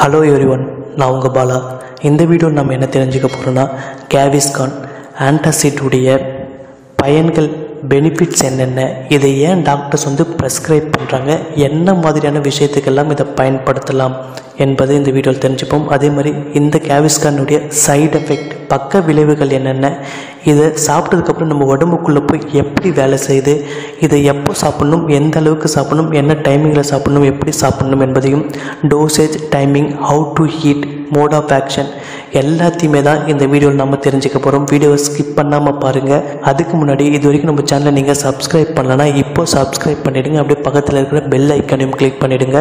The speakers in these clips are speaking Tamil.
Hello everyone, நான் உங்கள் பாலா. இந்த வீடியோ நம்ம என்ன தெரிஞ்சுக்க போறோம்னா Gaviscon ஆன்டாசிட் உடைய பயன்கள் பெனிஃபிட்ஸ் என்னென்ன, இதை ஏன் டாக்டர்ஸ் வந்து பிரெஸ்கிரைப் பண்றாங்க, என்ன மாதிரியான விஷயத்துக்கெல்லாம் இத பயன்படுத்தலாம் என்பதை இந்த வீடியோல தெரிஞ்சுப்போம். அதே மாதிரி இந்த Gaviscon உடைய சைடு எஃபெக்ட் பக்க விளைவுகள் என்னென்ன, இத சாப்பிட்டதுக்கு அப்புறம் நம்ம உடம்புக்குள்ள போய் எப்படி வேலை செய்து, இதை எப்போ சாப்பிடணும், எந்த அளவுக்கு சாப்பிடணும், என்ன டைமிங்ல சாப்பிடணும், எப்படி சாப்பிடணும் என்பதையும் dosage, timing, how to eat, mode of action எல்லாத்தையுமே தான் இந்த வீடியோல நாம தெரிஞ்சுக்க போறோம். வீடியோவை ஸ்கிப் பண்ணாம பாருங்க. அதுக்கு முன்னாடி இதுவரைக்கும் நம்ம சேனலை நீங்க Subscribe பண்ணலனா இப்போ Subscribe பண்ணிடுங்க. அப்படியே பக்கத்துல இருக்கிற பெல் ஐகானையும் கிளிக் பண்ணிடுங்க.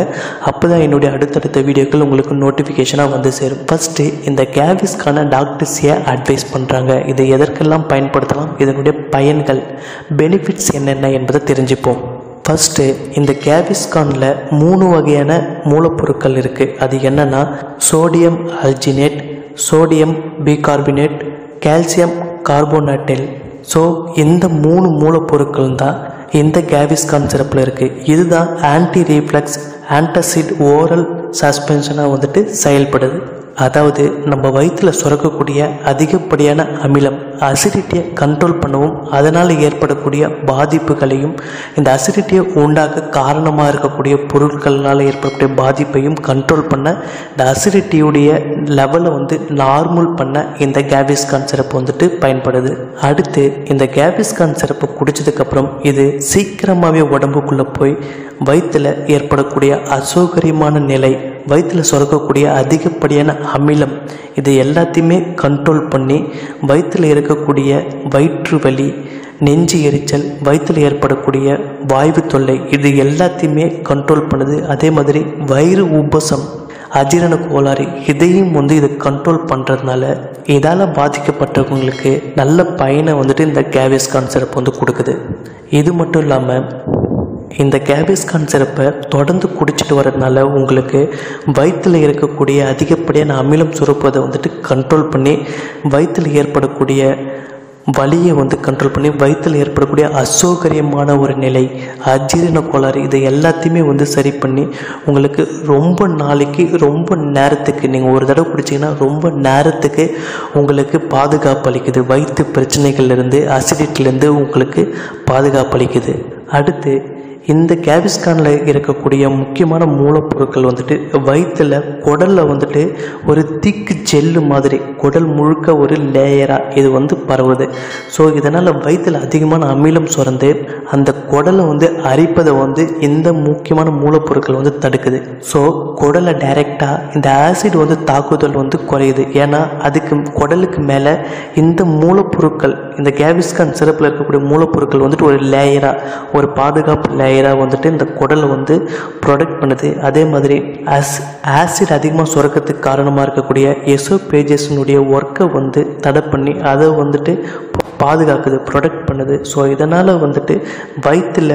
அப்பதான் என்னோட அடுத்தடுத்த வீடியோக்கள் உங்களுக்கு நோட்டிபிகேஷனா வந்து சேரும். ஃபர்ஸ்ட் இந்த Gaviscon டாக்டர்ஸ் அட்வைஸ் பண்றாங்க, இதை எதற்கெல்லாம் பயன்படுத்தலாம், இதனுடைய பயன்கள் பெனிஃபிட்ஸ் என்னென்ன என்பதை தெரிஞ்சுப்போம். ஃபர்ஸ்ட் இந்த Gavisconல 3 வகையான மூலப்பொருட்கள் இருக்கு. அது என்னன்னா sodium alginate, sodium bicarbonate, calcium கார்போனேட்டில். ஸோ இந்த 3 மூலப்பொருட்கள் தான் இந்த Gaviscon சிறப்பில் இருக்கு. இதுதான் ஆன்டி ரீஃப்ளக்ஸ் ஆன்டாசிட் ஓரல் சஸ்பென்ஷனாக வந்துட்டு செயல்படுது. அதாவது நம்ம வயிற்றுல சுரக்கக்கூடிய அதிகப்படியான அமிலம் அசிடிட்டியை கண்ட்ரோல் பண்ணவும் அதனால் ஏற்படக்கூடிய பாதிப்புகளையும் இந்த அசிடிட்டியை உண்டாக்க காரணமாக இருக்கக்கூடிய பொருட்களால் ஏற்படக்கூடிய பாதிப்பையும் கண்ட்ரோல் பண்ண, இந்த அசிடிட்டியுடைய லெவலை வந்து நார்மல் பண்ண இந்த Gaviscon சிறப்பு வந்துட்டு பயன்படுது. அடுத்து இந்த Gaviscon சிறப்பு குடித்ததுக்கப்புறம் இது சீக்கிரமாகவே உடம்புக்குள்ளே போய் வயிற்றில் ஏற்படக்கூடிய அசௌகரியமான நிலை, வயிற்றில் சுரக்கக்கூடிய அதிகப்படியான அமிலம், இது எல்லாத்தையுமே கண்ட்ரோல் பண்ணி வயிற்றில் இருக்கக்கூடிய வயிற்று வலி, நெஞ்சு எரிச்சல், வயிற்றில் ஏற்படக்கூடிய வாய்வு தொல்லை, இது எல்லாத்தையுமே கண்ட்ரோல் பண்ணுது. அதே மாதிரி வயிறு உபசம், அஜீரண கோளாறு, இதையும் வந்து இது கண்ட்ரோல் பண்ணுறதுனால இதால் பாதிக்கப்பட்டவங்களுக்கு நல்ல பயனை வந்துட்டு இந்த Gaviscon சிறப்பு வந்து கொடுக்குது. இது மட்டும் இல்லாமல் இந்த Gaviscon சிறப்பை தொடர்ந்து குடிச்சிட்டு வரதுனால உங்களுக்கு வயிற்றில் இருக்கக்கூடிய அதிகப்படியான அமிலம் சுரப்பதை வந்துட்டு கண்ட்ரோல் பண்ணி வயிற்றில் ஏற்படக்கூடிய வலியை வந்து கண்ட்ரோல் பண்ணி வயிற்றில் ஏற்படக்கூடிய அசௌகரியமான ஒரு நிலை, அஜீரண கோளாறு, இதை எல்லாத்தையுமே வந்து சரி பண்ணி உங்களுக்கு ரொம்ப நாளைக்கு ரொம்ப நேரத்துக்கு நீங்கள் ஒரு தடவை குடிச்சிங்கன்னா ரொம்ப நேரத்துக்கு உங்களுக்கு பாதுகாப்பு அளிக்குது. வயிற்று பிரச்சனைகள்லேருந்து அசிடிட்டிலேருந்து உங்களுக்கு பாதுகாப்பு அளிக்குது. அடுத்து இந்த Gavisconல இருக்கக்கூடிய முக்கியமான மூலப்பொருட்கள் வந்துட்டு வயிற்றில் குடலில் வந்துட்டு ஒரு திக்கு ஜெல்லு மாதிரி குடல் முழுக்க ஒரு லேயராக இது வந்து பரவுது. ஸோ இதனால் வயிற்றில் அதிகமான அமிலம் சுரந்து அந்த குடலை வந்து அரிப்பதை வந்து இந்த முக்கியமான மூலப்பொருட்கள் வந்து தடுக்குது. ஸோ குடலை டைரெக்டாக இந்த ஆசிட் வந்து தாக்குதல் வந்து குறையுது. ஏன்னா அதுக்கு குடலுக்கு மேலே இந்த மூலப்பொருட்கள், இந்த Gaviscon சிறப்பில் இருக்கக்கூடிய மூலப்பொருட்கள் வந்துட்டு ஒரு லேயராக ஒரு பாதுகாப்பு லேயர் வந்துட்டு இந்த குடலை வந்து ப்ரொடெக்ட் பண்ணுது. அதே மாதிரி ஆசிட் அதிகமாக சுரக்கத்துக்கு காரணமாக இருக்கக்கூடிய எசோபேஜஸினுடைய ஒர்க்கை வந்து தடை பண்ணி அதை வந்துட்டு பாதுகாக்குது, ப்ரொடெக்ட் பண்ணுது. ஸோ இதனால் வந்துட்டு வயிற்றில்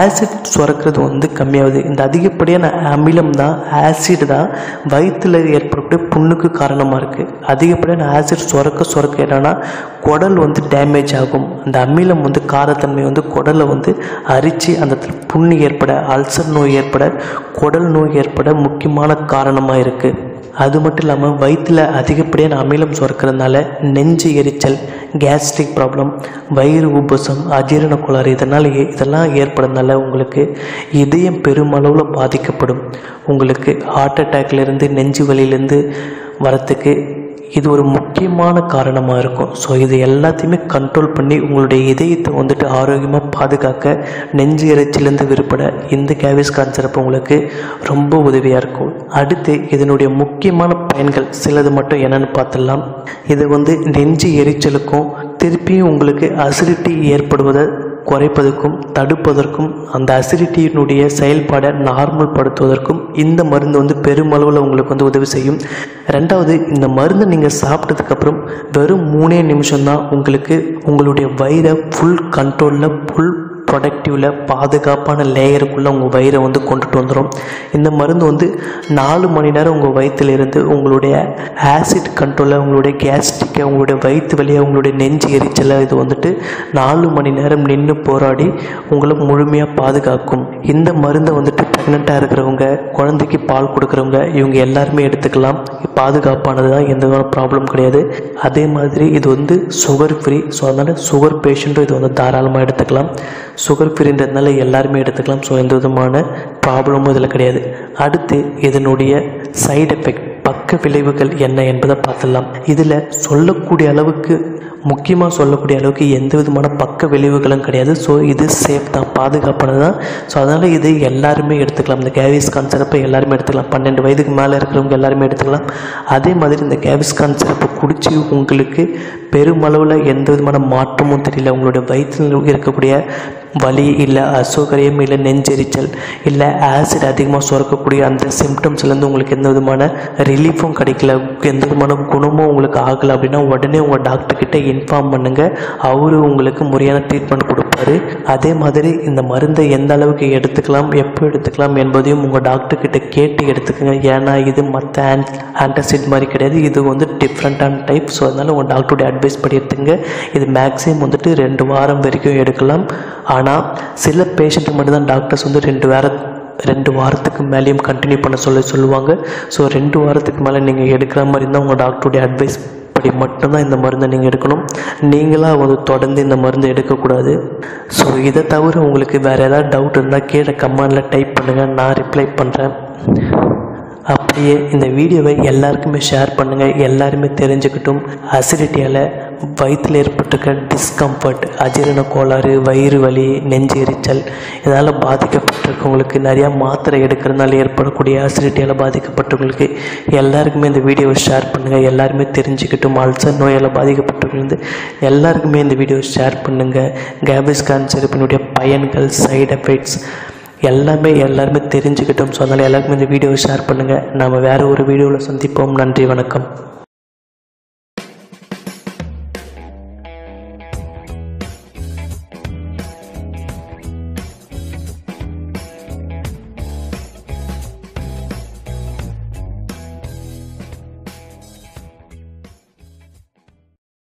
ஆசிட் சுரக்கிறது வந்து கம்மியாகுது. இந்த அதிகப்படியான அமிலம் தான் ஆசிட் தான் வயிற்றில் ஏற்படக்கூடிய புண்ணுக்கு காரணமாக இருக்குது. அதிகப்படியான ஆசிட் சுரக்க என்னன்னா குடல் வந்து டேமேஜ் ஆகும். அந்த அமிலம் வந்து காரத்தன்மை வந்து குடலை வந்து அரித்து அந்த புண்ணு ஏற்பட, அல்சர் நோய் ஏற்பட, குடல் நோய் ஏற்பட முக்கியமான காரணமாக இருக்குது. அது மட்டும் இல்லாமல் வயிற்றில் அதிகப்படியான அமிலம் சுரக்கிறதுனால நெஞ்சு எரிச்சல், கேஸ்ட்ரிக் ப்ராப்ளம், வயிறு உபசம், அஜீரண கோளாறு, இதெல்லாம் ஏற்படுறதுனால உங்களுக்கு இதயம் பெருமளவில் பாதிக்கப்படும். உங்களுக்கு ஹார்ட் அட்டாக்லேருந்து நெஞ்சு வலியிலேருந்து வரத்துக்கு இது ஒரு முக்கியமான காரணமாக இருக்கும். ஸோ இது எல்லாத்தையுமே கண்ட்ரோல் பண்ணி உங்களுடைய இதயத்தை வந்துட்டு ஆரோக்கியமாக பாதுகாக்க, நெஞ்சு இறைச்சிலேருந்து விடுபட இந்த Gaviscon சிறப்பு உங்களுக்கு ரொம்ப உதவியாக இருக்கும். அடுத்து இதனுடைய முக்கியமான பயன்கள் சிலது மட்டும் என்னென்னு பார்த்துடலாம். இது வந்து நெஞ்சு எரிச்சலுக்கும் திருப்பியும் உங்களுக்கு அசிடிட்டி ஏற்படுவதை குறைப்பதற்கும் தடுப்பதற்கும், அந்த அசிடிட்டியினுடைய செயல்பாடை நார்மல் படுத்துவதற்கும் இந்த மருந்து வந்து பெருமளவில் உங்களுக்கு வந்து உதவி செய்யும். ரெண்டாவது, இந்த மருந்து நீங்கள் சாப்பிட்டதுக்கப்புறம் வெறும் 3 நிமிஷம்தான் உங்களுக்கு உங்களுடைய வயிறை ஃபுல் கண்ட்ரோலில் ஃபுல் protective layer, பாதுகாப்பான லேயருக்குள்ள உங்க வயிறை வந்து கொண்டுட்டு வந்துரும். இந்த மருந்து வந்து 4 மணி நேரம் உங்க வயித்துல இருந்து உங்களுடைய ஆசிட் கண்ட்ரோல், உங்களுடைய கேஸ்ட்ரிக், உங்களுடைய வயித்து வலி, உங்களுடைய நெஞ்சு எரிச்சல் இது வந்துட்டு 4 மணி நேரம் நின்னு போராடி உங்களை முழுமையா பாதுகாக்கும். இந்த மருந்தை வந்துட்டு பிரெக்னன்ட்டா இருக்கிறவங்க, குழந்தைக்கு பால் கொடுக்கிறவங்க இவங்க எல்லாருமே எடுத்துக்கலாம். பாதுகாப்பானது தான், எந்த ஒரு ப்ராப்ளம் கிடையாது. அதே மாதிரி இது வந்து சுகர் ஃப்ரீ. ஸோ அதனால சுகர் பேஷண்ட்டும் இது வந்து தாராளமாக எடுத்துக்கலாம். சுகர் ஃப்ரீன்றதுனால எல்லாருமே எடுத்துக்கலாம். ஸோ எந்த விதமான ப்ராப்ளமும் இதில் கிடையாது. அடுத்து இதனுடைய சைடு எஃபெக்ட், பக்க விளைவுகள் என்ன என்பதை பார்த்துடலாம். இதில் சொல்லக்கூடிய அளவுக்கு, முக்கியமாக சொல்லக்கூடிய அளவுக்கு எந்த விதமான பக்க விளைவுகளும் கிடையாது. ஸோ இது சேஃப் தான், பாதுகாப்பானது தான். ஸோ அதனால் இது எல்லாருமே எடுத்துக்கலாம். இந்த கேவிஸ்கான் சிறப்பை எல்லாருமே எடுத்துக்கலாம். 12 வயதுக்கு மேலே இருக்கிறவங்க எல்லாருமே எடுத்துக்கலாம். அதே மாதிரி இந்த கேவிஸ்கான் சிறப்பை குடித்து உங்களுக்கு பெருமளவில் எந்த விதமான மாற்றமும் தெரியல. உங்களுடைய வயிற்றில் இருக்கக்கூடிய வலி இல்லை, அசௌகரியம் இல்லை, நெஞ்செரிச்சல் இல்லை, ஆசிட் அதிகமாக சுரக்கக்கூடிய அந்த சிம்டம்ஸ்லேருந்து உங்களுக்கு எந்த விதமான ரிலீஃபும் கிடைக்கல, எந்த விதமான குணமும் உங்களுக்கு ஆகலை அப்படின்னா உடனே உங்கள் டாக்டர்கிட்ட இன்ஃபார்ம் பண்ணுங்கள். அவரு உங்களுக்கு முறையான ட்ரீட்மெண்ட் கொடுப்பாரு. அதே மாதிரி இந்த மருந்தை எந்த அளவுக்கு எடுத்துக்கலாம், எப்போ எடுத்துக்கலாம் என்பதையும் உங்கள் டாக்டர்கிட்ட கேட்டு எடுத்துக்கோங்க. ஏன்னா இது மற்ற ஆன்டாசிட் மாதிரி கிடையாது, இது வந்து டிஃப்ரெண்ட்டான டைப். ஸோ அதனால் உங்கள் டாக்டருடைய அட்வைஸ் படி எடுத்துங்க. இது மேக்ஸிமம் வந்துட்டு 2 வாரம் வரைக்கும் எடுக்கலாம். ஆனால் சில பேஷண்ட்டு மட்டும்தான் டாக்டர்ஸ் வந்து 2 வாரத்துக்கு மேலேயும் கண்டினியூ பண்ண சொல்லுவாங்க. ஸோ 2 வாரத்துக்கு மேலே நீங்கள் எடுக்கிற மாதிரி இருந்தால் உங்கள் டாக்டருடைய அட்வைஸ் படி மட்டும்தான் இந்த மருந்தை நீங்கள் எடுக்கணும். நீங்களாக வந்து தொடர்ந்து இந்த மருந்தை எடுக்கக்கூடாது. ஸோ இதை தவிர உங்களுக்கு வேறு ஏதாவது டவுட் இருந்தால் கீழே கமெண்டில் டைப் பண்ணுங்கள், நான் ரிப்ளை பண்ணுறேன். அப்படியே இந்த வீடியோவை எல்லாருக்குமே ஷேர் பண்ணுங்கள், எல்லாருமே தெரிஞ்சுக்கிட்டும். அசிடிட்டியால் வயிற்றில் ஏற்பட்டிருக்க டிஸ்கம்ஃபர்ட், அஜீரண கோளாறு, வயிறு வலி, நெஞ்சு எரிச்சல் இதனால் பாதிக்கப்பட்டிருக்கவங்களுக்கு, நிறையா மாத்திரை எடுக்கிறதுனால ஏற்படக்கூடிய அசிடிட்டியால் பாதிக்கப்பட்டவங்களுக்கு எல்லாருக்குமே இந்த வீடியோவை ஷேர் பண்ணுங்கள், எல்லாருமே தெரிஞ்சுக்கிட்டும். அல்சர் நோயால் பாதிக்கப்பட்டவங்களுக்கு எல்லாருக்குமே இந்த வீடியோவை ஷேர் பண்ணுங்கள். கேவிஸ்கான் சிறப்பினுடைய பயன்கள், சைடு எஃபெக்ட்ஸ் எல்லாருமே தெரிஞ்சுக்கிட்டோம். ஸோ அதனால் எல்லாருக்குமே இந்த வீடியோவை ஷேர் பண்ணுங்கள். நாம் வேறு ஒரு வீடியோவில் சந்திப்போம். நன்றி, வணக்கம்.